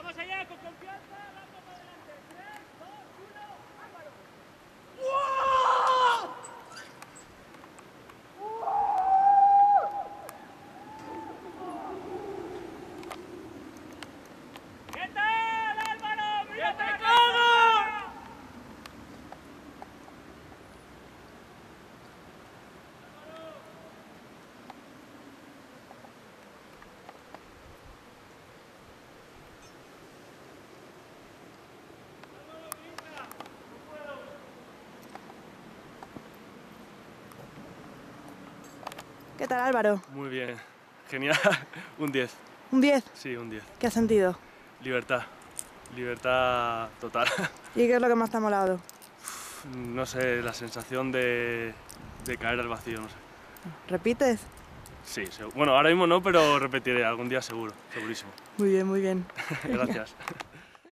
Vamos allá, con confianza, vamos para adelante. 3, 2, 1, Álvaro. ¿Qué tal, Álvaro? ¡Mira para acá! ¿Qué tal, Álvaro? Muy bien, genial, un 10. ¿Un 10? Sí, un 10. ¿Qué has sentido? Libertad, libertad total. ¿Y qué es lo que más te ha molado? No sé, la sensación de caer al vacío, no sé. ¿Repites? Sí, bueno, ahora mismo no, pero repetiré algún día seguro, segurísimo. Muy bien, muy bien. Gracias.